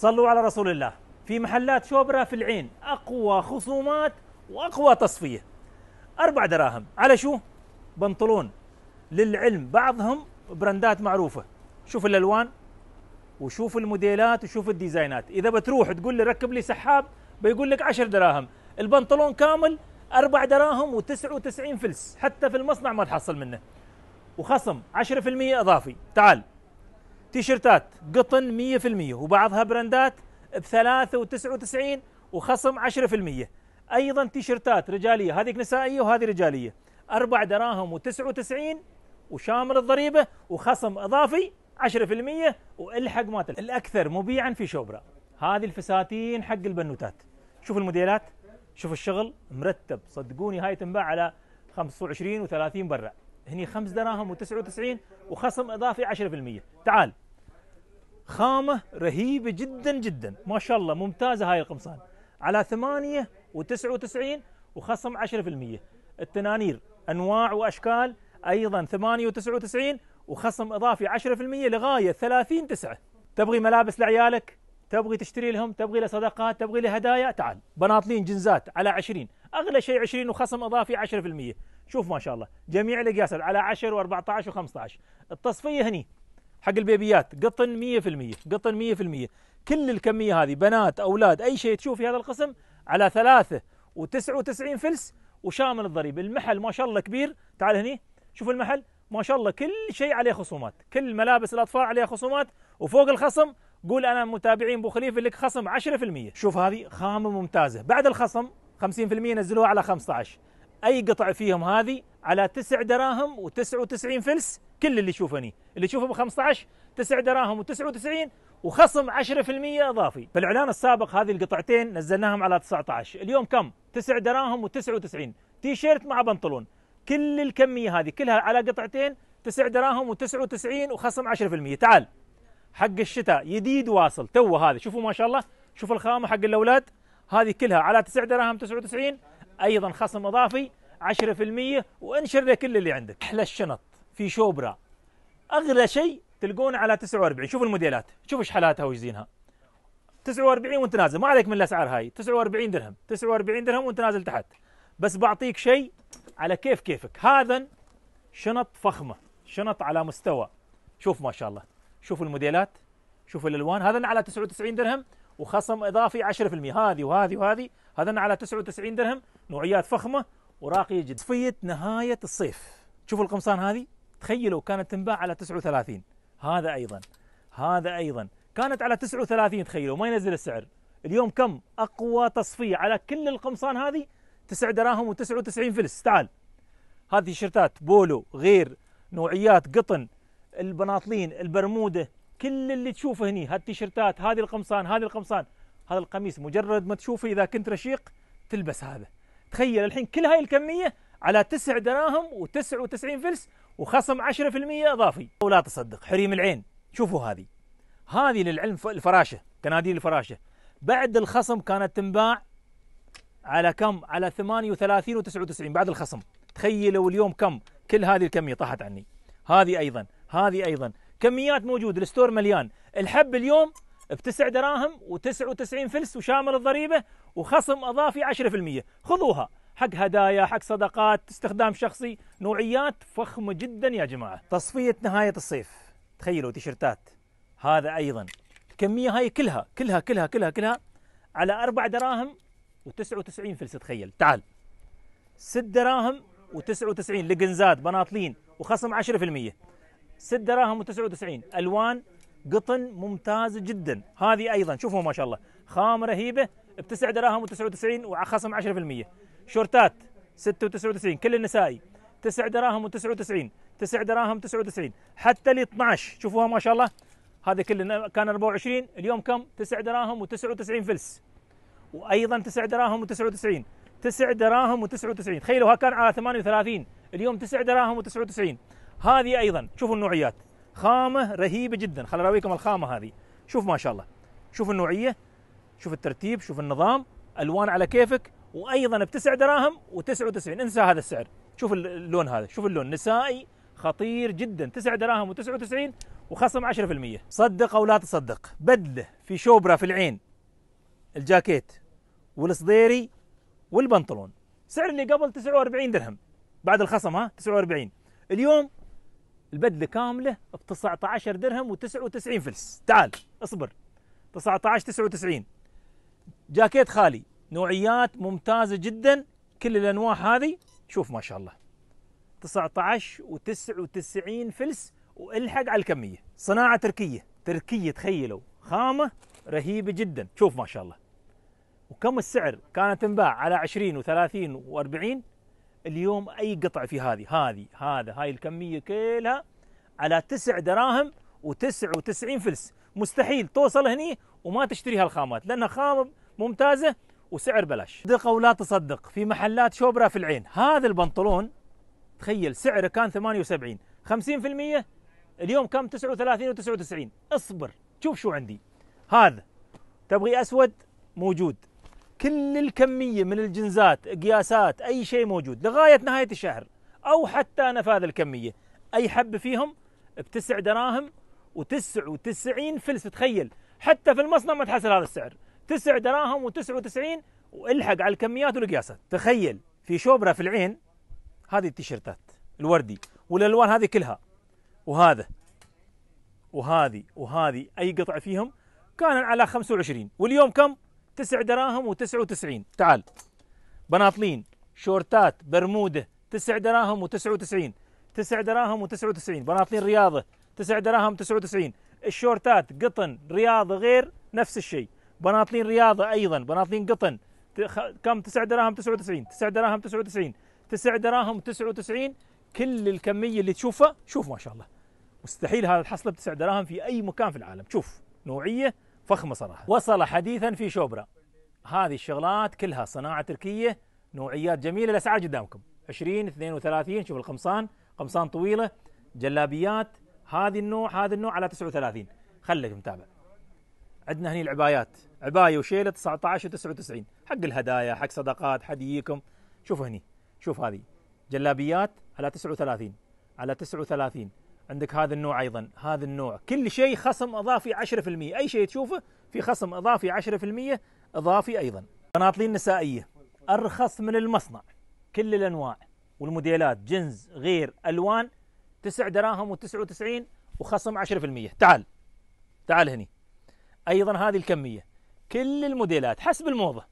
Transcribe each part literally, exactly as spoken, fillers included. صلوا على رسول الله. في محلات شبرا في العين أقوى خصومات وأقوى تصفية، أربع دراهم على شو؟ بنطلون. للعلم بعضهم براندات معروفة، شوف الألوان وشوف الموديلات وشوف الديزاينات. إذا بتروح تقول لي ركب لي سحاب بيقول لك عشر دراهم، البنطلون كامل أربع دراهم وتسع وتسعين فلس، حتى في المصنع ما تحصل منه، وخصم عشرة في المية إضافي. تعال تيشرتات قطن مية في المية وبعضها براندات بثلاثة وتسعة وتسعين وخصم عشرة في المية. أيضا تيشرتات رجالية، هذه نسائية وهذه رجالية، أربع دراهم وتسعة وتسعين وشامل الضريبة وخصم إضافي عشرة في المية. والحق ما تلحق. الأكثر مبيعا في شبرا هذه الفساتين حق البنوتات، شوف الموديلات، شوف الشغل مرتب، صدقوني هاي تنباع على خمسة وعشرين وثلاثين برا. هني خمس دراهم وتسعة وتسعين وخصم إضافي عشرة في المية. تعال خامة رهيبة جدا جدا، ما شاء الله ممتازة هاي القمصان، على ثمانية وتسعة وتسعين وخصم عشرة في المية. التنانير أنواع وأشكال أيضا ثمانية وتسعة وتسعين وخصم إضافي عشرة في المية لغاية ثلاثين تسعة. تبغي ملابس لعيالك، تبغي تشتري لهم، تبغي لصدقات، تبغي لهدايا، تعال بناطلين جنزات على عشرين، أغلى شيء عشرين وخصم إضافي عشرة في المية. شوف ما شاء الله جميع القياسات على عشرة وأربعة عشر وخمسة عشر. التصفية هني حق البيبيات قطن مية في المية، قطن مية في المية، كل الكمية هذه بنات أولاد أي شيء تشوف في هذا القسم على ثلاثة وتسعة وتسعين فلس وشامل الضريبة. المحل ما شاء الله كبير، تعال هني شوف المحل ما شاء الله كل شيء عليه خصومات، كل ملابس الأطفال عليها خصومات، وفوق الخصم قول أنا متابعين بوخليفة لك خصم عشرة في المية. شوف هذه خامة ممتازة، بعد الخصم خمسين في المية نزلوها على خمسة عشر. أي قطع فيهم هذه على تسع دراهم وتسعة وتسعين فلس، كل اللي يشوفني اللي يشوفه ب خمسة عشر تسع دراهم وتسعة وتسعين وخصم عشرة في المية إضافي. في الإعلان السابق هذه القطعتين نزلناهم على تسعة عشر، اليوم كم؟ تسع دراهم وتسعة وتسعين، تيشيرت مع بنطلون، كل الكمية هذه كلها على قطعتين تسع دراهم وتسعة وتسعين وخصم عشرة في المية. تعال حق الشتاء جديد واصل تو، هذا شوفوا ما شاء الله، شوف الخامة حق الأولاد هذه كلها على تسع دراهم تسعة وتسعين، أيضا خصم إضافي عشرة في المية، وانشر لكل اللي عندك. أحلى الشنط في شبرا، أغلى شيء تلقونه على تسعة وأربعين. شوف الموديلات، شوف ايش حالاتها وايش زينها، تسعة وأربعين وانت نازل، ما عليك من الأسعار هاي، تسعة وأربعين درهم، تسعة وأربعين درهم وانت نازل تحت، بس بعطيك شيء على كيف كيفك. هذا شنط فخمة، شنط على مستوى، شوف ما شاء الله، شوف الموديلات، شوف الألوان. هذا على تسعة وتسعين درهم وخصم إضافي عشرة في المية، هذه وهذه وهذه، هذا على تسعة وتسعين درهم، نوعيات فخمة وراقية جدا. تصفية نهاية الصيف، شوف القمصان هذه تخيلوا كانت تنباع على تسعة وثلاثين، هذا أيضا هذا أيضا كانت على تسعة وثلاثين، تخيلوا ما ينزل السعر، اليوم كم؟ أقوى تصفية على كل القمصان هذه تسع دراهم وتسعة وتسعين فلس. تعال هذه تيشيرتات بولو غير، نوعيات قطن، البناطلين، البرمودة، كل اللي تشوفه هني، هالتيشيرتات، هذه القمصان، هذه القمصان، هذا القميص مجرد ما تشوفه إذا كنت رشيق تلبس هذا. تخيل الحين كل هاي الكمية على تسع دراهم وتسعة وتسعين فلس وخصم عشرة في المية إضافي. ولا تصدق حريم العين، شوفوا هذه، هذه للعلم الفراشة، كناديل الفراشة، بعد الخصم كانت تنباع على كم؟ على ثمانية وثلاثين وتسعة وتسعين بعد الخصم، تخيلوا اليوم كم؟ كل هذه الكمية طاحت عني. هذه أيضا، هذه أيضا، كميات موجودة، الستور مليان. الحب اليوم بتسع دراهم وتسعة وتسعين فلس وشامل الضريبة وخصم إضافي عشرة في المية، خذوها حق هدايا، حق صدقات، استخدام شخصي، نوعيات فخمة جدا يا جماعة. تصفية نهاية الصيف، تخيلوا تيشرتات، هذا أيضا، الكمية هاي كلها كلها كلها كلها كلها على أربع دراهم وتسعة وتسعين فلس، تخيل. تعال ست دراهم وتسعة وتسعين لقنزات بناطلين وخصم عشرة في المية، ست دراهم وتسعة وتسعين، ألوان قطن ممتازة جدا. هذه أيضا شوفوا ما شاء الله، خامة رهيبة بتسع دراهم وتسعة وتسعين وخصم عشرة في المية. شورتات ستة وتسعين كل النسائي، تسع دراهم وتسعة وتسعين، تسع دراهم تسعة وتسعين، حتى ل اثنعش، شوفوها ما شاء الله، هذا كله كان أربعة وعشرين، اليوم كم؟ تسع دراهم وتسعة وتسعين فلس، وأيضا تسع دراهم وتسعة وتسعين، تسع دراهم وتسعة وتسعين، تخيلوا ها كان على ثمانية وثلاثين، اليوم تسع دراهم وتسعة وتسعين. هذه أيضا شوفوا النوعيات، خامة رهيبة جدا، خل أراويكم الخامة هذه، شوف ما شاء الله، شوف النوعية، شوف الترتيب، شوف النظام، ألوان على كيفك، وأيضا بتسع دراهم وتسعة وتسعين، انسى هذا السعر، شوف اللون هذا، شوف اللون نسائي خطير جدا، تسع دراهم وتسعة وتسعين وخصم عشرة بالمية. صدق أو لا تصدق، بدله في شبرا في العين الجاكيت والصديري والبنطلون، سعر اللي قبل تسعة وأربعين درهم بعد الخصم، ها تسعة وأربعين. اليوم البدله كامله ب تسعة عشر درهم وتسعة وتسعين فلس. تعال اصبر، تسعة عشر تسعة وتسعين. جاكيت خالي، نوعيات ممتازه جدا، كل الانواع هذه. شوف ما شاء الله، تسعة عشر وتسعة وتسعين فلس، والحق على الكميه. صناعه تركيه، تركيه تخيلوا، خامه رهيبه جدا. شوف ما شاء الله. وكم السعر كانت تنباع على عشرين و30 و40، اليوم اي قطعه في هذه هذه هذا هاي الكميه كلها على تسع دراهم وتسعة وتسعين فلس. مستحيل توصل هني وما تشتري هالخامات، لانها خامه ممتازه وسعر بلاش. صدق ولا تصدق، في محلات شبرا في العين هذا البنطلون تخيل سعره كان ثمانية وسبعين، خمسين بالمية اليوم كم؟ تسعة وثلاثين وتسعة وتسعين. اصبر شوف شو عندي. هذا تبغي اسود موجود، كل الكمية من الجنزات، قياسات، أي شيء موجود لغاية نهاية الشهر أو حتى نفاذ الكمية. أي حبة فيهم بتسع دراهم وتسعة وتسعين فلس. تخيل حتى في المصنع ما تحصل هذا السعر، تسع دراهم وتسعة وتسعين. والحق على الكميات والقياسات. تخيل في شبرا في العين هذه التيشيرتات الوردي والألوان هذه كلها، وهذا وهذه وهذه أي قطعة فيهم كان على خمسة وعشرين، واليوم كم؟ تسع دراهم وتسعة وتسعين. تعال بناطلين، شورتات، برموده، تسع دراهم وتسعة وتسعين، تسع دراهم وتسعة وتسعين. بناطلين رياضه تسع دراهم تسعة وتسعين. الشورتات قطن رياضه غير، نفس الشيء بناطلين رياضه ايضا، بناطلين قطن كم؟ تسع دراهم تسعة وتسعين، تسع دراهم تسعة وتسعين، تسع دراهم تسعة وتسعين. كل الكميه اللي تشوفها، شوف ما شاء الله، مستحيل هذا تحصله بتسع دراهم في اي مكان في العالم. شوف نوعيه فخمة صراحة. وصل حديثا في شبرا هذه الشغلات كلها صناعة تركية، نوعيات جميلة. الأسعار قدامكم عشرين اثنين وثلاثين. شوف القمصان، قمصان طويلة، جلابيات هذه النوع هذا النوع على تسعة وثلاثين. خليك متابع. عندنا هني العبايات، عباية وشيلة تسعة عشر وتسعة وتسعين، حق الهدايا، حق صدقات، حد يجيكم. شوف هني، شوف هذه جلابيات على تسعة وثلاثين، على تسعة وثلاثين. عندك هذا النوع ايضا، هذا النوع كل شيء خصم اضافي عشرة بالمية، اي شيء تشوفه في خصم اضافي عشرة بالمية اضافي ايضا. بناطلين نسائيه ارخص من المصنع، كل الانواع والموديلات، جنس غير، الوان، تسع دراهم وتسعة وتسعين وخصم عشرة بالمية. تعال تعال هني ايضا هذه الكميه، كل الموديلات حسب الموضه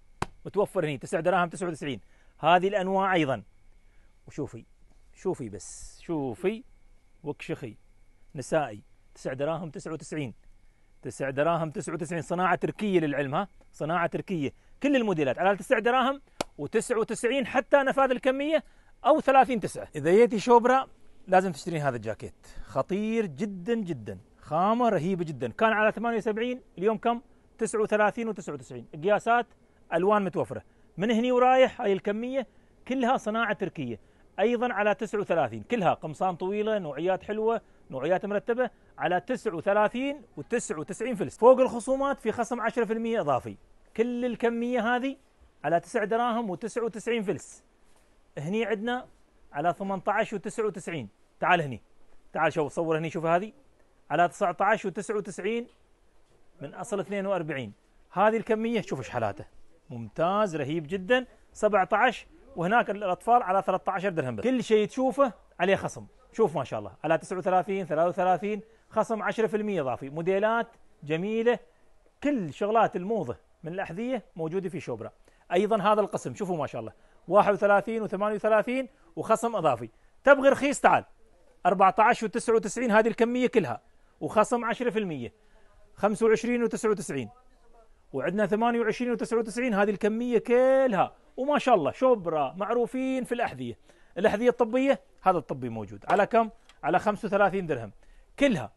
متوفر هني، تسع دراهم تسعة وتسعين، هذه الانواع ايضا. وشوفي شوفي بس شوفي وكشخي نسائي، تسع دراهم تسعة وتسعين، تسع دراهم تسعة وتسعين. صناعة تركية للعلم، ها صناعة تركية، كل الموديلات على تسع دراهم وتسعة وتسعين حتى نفاذ الكمية أو ثلاثين تسعة. إذا جيتي شبرا لازم تشترين هذا الجاكيت، خطير جدا جدا، خامة رهيبة جدا، كان على ثمانية وسبعين، اليوم كم؟ تسعة وثلاثين وتسعة وتسعين، قياسات، ألوان متوفرة. من هني ورايح هاي الكمية كلها صناعة تركية ايضا على تسعة وثلاثين، كلها قمصان طويله، نوعيات حلوه، نوعيات مرتبه على تسعة وثلاثين وتسعة وتسعين فلس. فوق الخصومات في خصم عشرة بالمية اضافي، كل الكميه هذه على تسع دراهم وتسعة وتسعين فلس. هني عندنا على ثمانية عشر وتسعة وتسعين. تعال هني، تعال شوف، صور هني، شوف هذه على تسعة عشر وتسعة وتسعين من اصل اثنين وأربعين. هذه الكميه شوف ايش حالاته، ممتاز رهيب جدا، سبعة عشر. وهناك الاطفال على ثلاثة عشر درهم بس. كل شيء تشوفه عليه خصم، شوف ما شاء الله، على تسعة وثلاثين ثلاثة وثلاثين خصم عشرة بالمية اضافي. موديلات جميله، كل شغلات الموضه من الاحذيه موجوده في شبرا. ايضا هذا القسم شوفوا ما شاء الله، واحد وثلاثين وثمانية وثلاثين وخصم اضافي. تبغي رخيص تعال، أربعة عشر وتسعة وتسعين هذه الكميه كلها وخصم عشرة بالمية، خمسة وعشرين وتسعة وتسعين، وعندنا ثمانية وعشرين وتسعة وتسعين هذه الكميه كلها. وما شاء الله شبرا معروفين في الأحذية، الأحذية الطبية، هذا الطبي موجود على كم؟ على خمسة وثلاثين درهم، كلها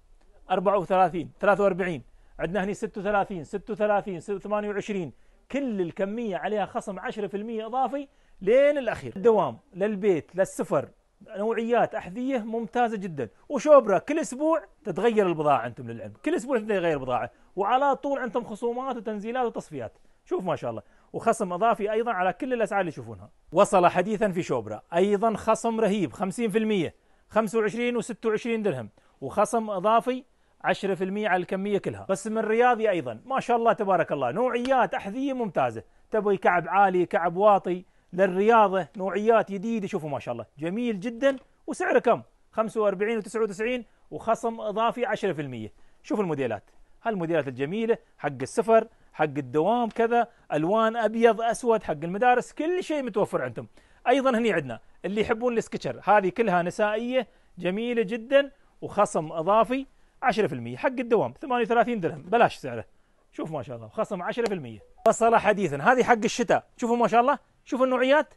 أربعة وثلاثين ثلاثة وأربعين، عندنا هني ستة وثلاثين ستة وثلاثين ثمانية وعشرين، كل الكمية عليها خصم عشرة بالمية اضافي لين الأخير. الدوام، للبيت، للسفر، نوعيات أحذية ممتازة جدا. وشبرا كل أسبوع تتغير البضاعة، أنتم للعلم كل أسبوع تتغير البضاعة، وعلى طول عندكم خصومات وتنزيلات وتصفيات. شوف ما شاء الله، وخصم اضافي ايضا على كل الاسعار اللي تشوفونها. وصل حديثا في شبرا ايضا خصم رهيب خمسين بالمية، خمسة وعشرين وستة وعشرين درهم وخصم اضافي عشرة بالمئة على الكمية كلها. بس من رياضي أيضا ما شاء الله تبارك الله نوعيات أحذية ممتازة، تبغي كعب عالي كعب واطي للرياضة، نوعيات جديدة شوفوا ما شاء الله جميل جدا. وسعره كم؟ خمسة وأربعين وتسعة وتسعين وخصم إضافي عشرة بالمئة. شوفوا الموديلات، هالموديلات الجميلة حق السفر حق الدوام كذا، ألوان أبيض أسود حق المدارس، كل شيء متوفر عندهم. أيضا هني عندنا اللي يحبون السكتشر، هذه كلها نسائية جميلة جدا وخصم إضافي عشرة بالمئة حق الدوام ثمانية وثلاثين درهم بلاش سعره، شوف ما شاء الله خصم عشرة بالمئة. بصلة حديثا هذه حق الشتاء، شوفوا ما شاء الله، شوفوا النوعيات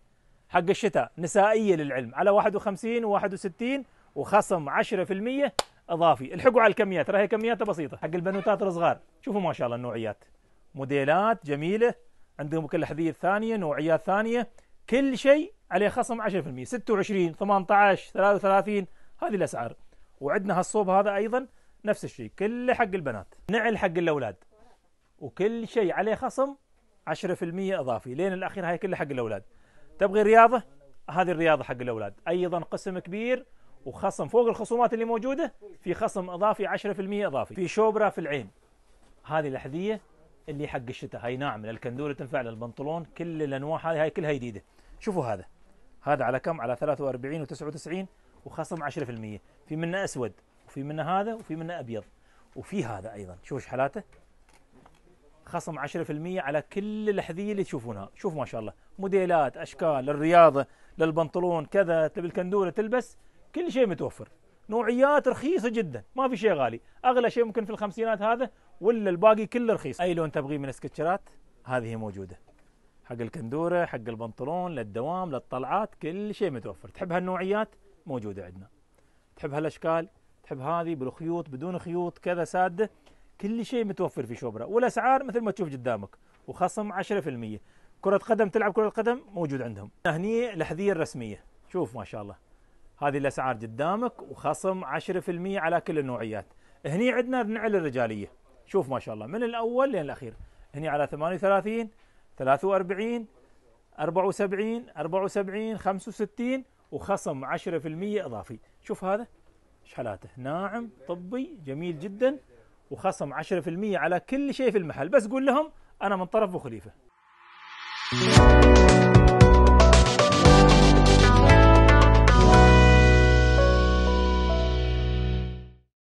حق الشتاء نسائية للعلم على واحد وخمسين وواحد وستين وخصم عشرة بالمئة إضافي. الحقوا على الكميات، راهي كمياتها بسيطة حق البنوتات الصغار، شوفوا ما شاء الله النوعيات موديلات جميلة عندهم، كل حذية ثانية نوعيات ثانية كل شيء عليه خصم عشرة بالمئة، ستة وعشرين ثمانية عشر ثلاثة وثلاثين هذه الأسعار. وعندنا هالصوب هذا أيضا نفس الشيء كله حق البنات، نعل حق الأولاد وكل شيء عليه خصم عشرة بالمئة إضافي لين الأخير، هاي كله حق الأولاد. تبغي رياضة؟ هذه الرياضة حق الأولاد أيضا قسم كبير وخصم فوق الخصومات اللي موجودة، في خصم إضافي عشرة بالمئة إضافي. في شبرا في العين هذه الأحذية اللي حق الشتاء، هاي ناعمة للكندورة تنفع للبنطلون، كل الأنواع هذه هاي كلها جديدة. شوفوا هذا، هذا على كم؟ على ثلاثة وأربعين وتسعة وتسعين وخصم عشرة بالمئة. في منه أسود وفي منه هذا وفي منه أبيض وفي هذا أيضا، شوفوا شحالاته خصم عشرة بالمئة على كل الأحذية اللي تشوفونها. شوفوا ما شاء الله موديلات أشكال للرياضة للبنطلون كذا، تبي الكندورة تلبس كل شيء متوفر، نوعيات رخيصة جدا ما في شيء غالي، أغلى شيء ممكن في الخمسينات هذا ولا الباقي كله رخيص. أي لون تبغيه من السكتشرات هذه موجودة، حق الكندورة حق البنطلون للدوام للطلعات كل شيء متوفر. تحب هالنوعيات موجودة عندنا، تحب هالأشكال، تحب هذه بالخيوط بدون خيوط كذا سادة، كل شيء متوفر في شبرا، والأسعار مثل ما تشوف قدامك وخصم عشرة بالمئة. كرة قدم تلعب كرة قدم موجود عندهم. هني الأحذية الرسمية، شوف ما شاء الله هذه الأسعار قدامك وخصم عشرة بالمئة على كل النوعيات. هني عندنا النعل الرجالية، شوف ما شاء الله من الأول لين الأخير، هني على ثمانية وثلاثين ثلاثة وأربعين أربعة وسبعين أربعة وسبعين خمسة وستين وخصم عشرة بالمئة إضافي. شوف هذا شحالاته ناعم طبي جميل جدا وخصم عشرة بالمئة على كل شيء في المحل، بس قول لهم أنا من طرف بوخليفة.